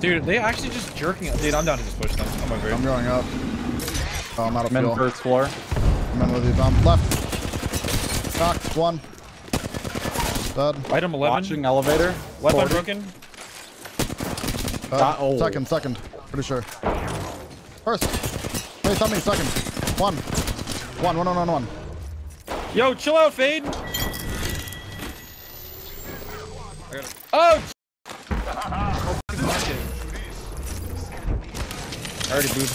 Dude, they actually just jerking up. Dude, I'm down to just push them. I'm over here. I'm going up. Oh, I'm out of fuel. First floor. I'm in with you, Tom. Left. Knocked. One. Dead. Item 11. Watching elevator. Left on broken. Oh. Second. Pretty sure. First. Wait, tell me. Second. One. Yo, chill out, Fade. Oh! I already boozed.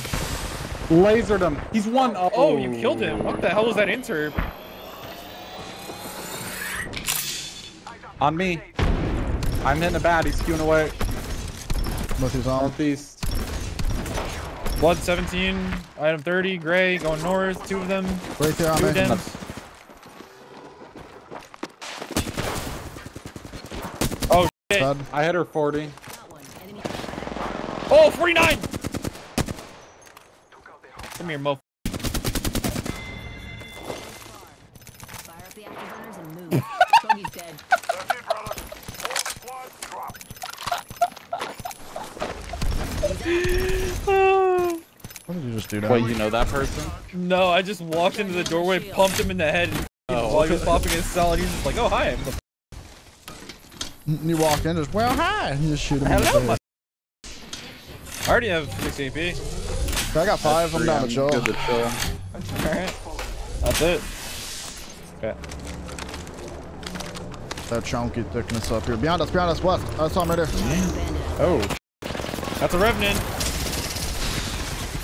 Lasered him. He's one up. Oh, you killed him. What the hell was that interp? On me. I'm hitting a bat. He's skewing away. Northeast. Blood 17. Item 30. Gray going north. Two of them. Right there on me. Oh, shit. I hit her 40. Oh, 49! Come here, mofo. Fire up the active hunters and move. He's dead. What did you just do now? Wait, you know that person? No, I just walked into the doorway, pumped him in the head, and while he was popping his cell, and he's just like, oh, hi. I'm the you walk in, just, well, hi. And you just shoot him. Hello, I already have 6 AP. I got 5, I'm down to chill. Alright. That's it. Okay. That chunky thickness up here. Beyond us, west. I saw him right there. Oh. That's a Revenant.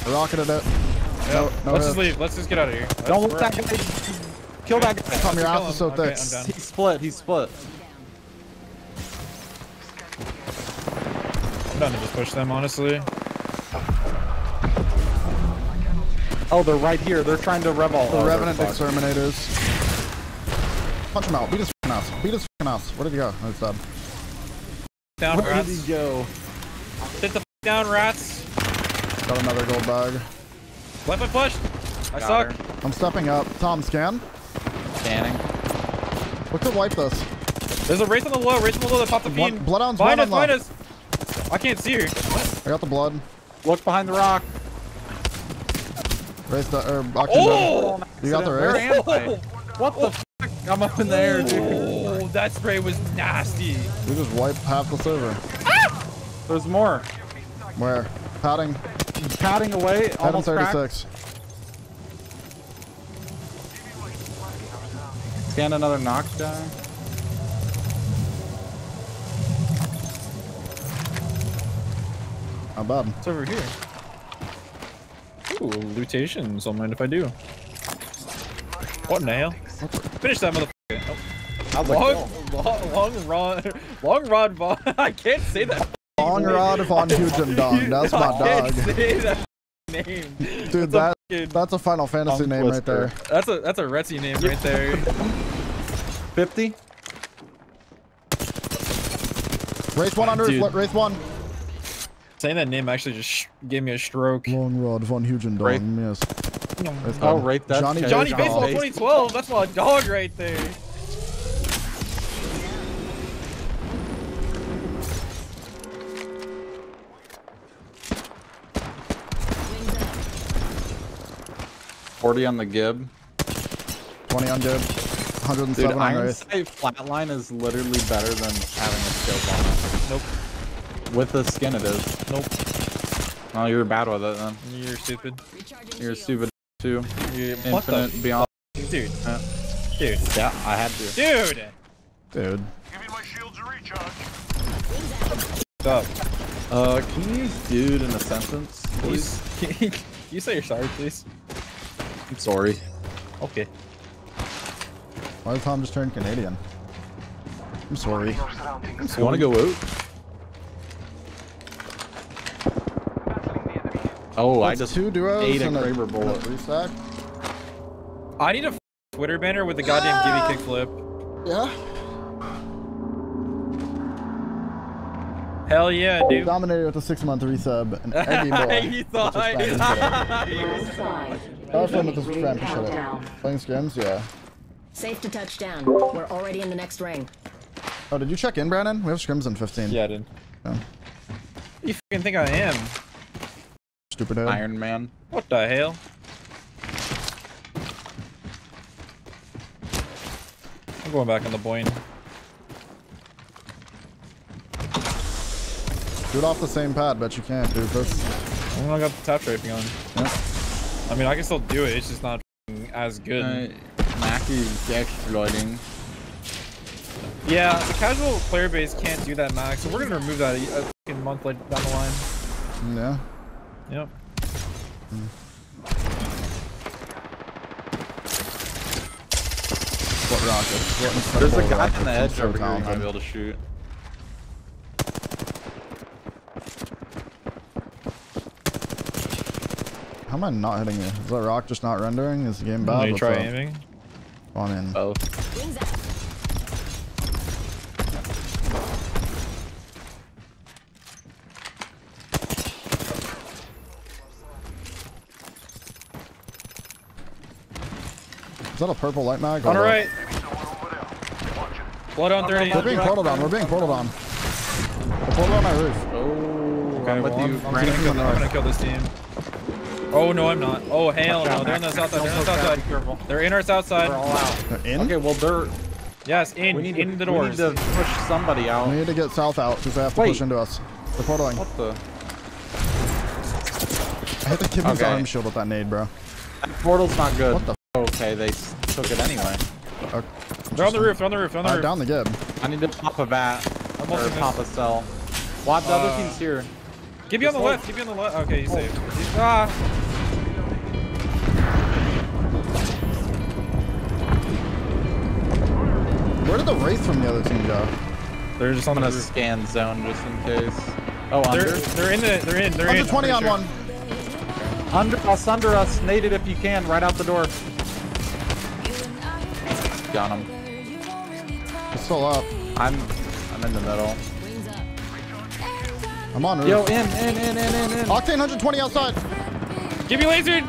Rocketed it. Yep. No let's just leave. Let's just get out of here. Don't look that guy. Kill that guy. Tom, your ass is so thick. He's split. I'm done to just push them, honestly. Oh, they're right here. They're trying to rev all. The Revenant exterminators. Punch him out. Beat his f***ing ass. Where did he go? Oh, it's dead. Down, where rats. Where did he go? Sit the f*** down, rats. Got another gold bag. Left foot pushed. I suck. Her. I'm stepping up. Tom, scan. Scanning. What could wipe this? There's a race on the low. That popped the bean. Bloodhound's one on low. I can't see her. What? I got the blood. Look behind the rock. Raised the oh! You got the race? What the fuck? I'm up in the air, dude. Oh, that spray was nasty. We just wiped half the server. Ah! There's more. Where? Padding. He's padding away. Almost 36. Cracked. Scan another knockdown. Not bad. It's over here. Ooh, lootations. Don't mind if I do. What in the hell? Finish that motherfucker. Oh. Long Rod Von. I can't say that. Long Rod Von Hugendong. That's my dog. I can't say that name. Dude, that's a Final Fantasy name right there. That's a Retsy name right there. 50. Race one under. Race one. Saying that name actually just gave me a stroke. Long Rod Von Hugendong, yes. Oh, right, that's Johnny Baseball 2012. That's my dog right there. $40 on the Gib. $20 on Gib. 107 Dude, on Iron Safe flatline is literally better than having a skill bomb. Nope. With the skin it is. Nope. Oh, you were bad with it then. You're stupid. You're stupid too. You're infinite beyond. Dude. Dude. Yeah, I had to. Dude! Dude. Give me my shield to recharge. Stop. Can you use dude in a sentence, please? Can you say you're sorry, please? I'm sorry. Okay. Why did Tom just turn Canadian? I'm sorry. You wanna go out? Oh, I just ate a Kraber bullet. I need a Twitter banner with the goddamn Gimme Kickflip. Yeah. Hell yeah, dude. Dominated with a 6-month resub. And Eddie boy. He thought playing skims, yeah. Safe to touch down. We're already in the next ring. Oh, did you check in, Brandon? We have scrims in 15. Yeah, I did. Yeah. You fucking think I am? Stupid head. Iron Man. What the hell? I'm going back on the Boyne. Do it off the same pad, but you can't, dude. That's... I got the tap draping on. Yep. I mean, I can still do it. It's just not as good. Mackie is exploiting. Yeah, the casual player base can't do that, Mac. So we're gonna remove that a fucking month later down the line. Yeah. Yep. Mm. What rockets? There's a guy in the edge over here. You might be able to shoot. How am I not hitting it? Is that rock just not rendering? Is the game bad? Did you try aiming? Go on in. Oh. Is that a purple light mag? On the right. Blood on 30. We're being portaled on. We're being portaled on. We're portaled on my roof. Oh, okay, I'm with you. I'm gonna kill this team. Oh no, I'm not. Oh hell no! They're on the south side. They're on the south side. Careful. They're in our south side. They're all out. They're in. Okay, well they're. Yes, in. We need in the doors. We need to push somebody out. We need to get south out because they have to push into us. They're portaling. What the? I hit the kidney's arm shield with that nade, bro. That portal's not good. What the? Okay, they took it anyway. Okay. They're on the roof, they're on the roof, they're on the roof. Down the gib. I need to pop a bat, or pop a cell. Watch, the other team's here. Give you on the left, give you on the left. Okay, you saved. Ah! Where did the wraith from the other team go? They're just on the roof. Scan zone just in case. Oh, they're in. 120 on one. Under us, nade it if you can, right out the door. Got him. It's still up. I'm in the middle. I'm on roof. Yo, in. Octane 120 outside. Give me lasered.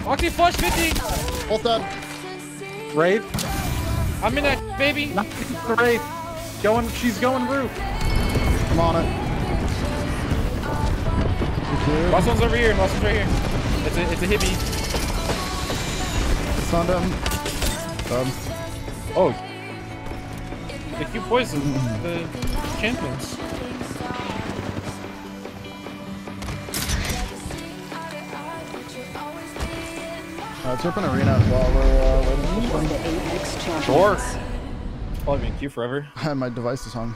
Octane flush 50. Both dead. Wraith. I'm in that baby. Not the Wraith. Going, she's going roof. I'm on it. Last one's over here. Last one's right here. It's a hippie. It's on down. Oh, they keep poisoning the champions. Let's open arena while we're waiting. Sure. Probably been in queue forever. My device is hung.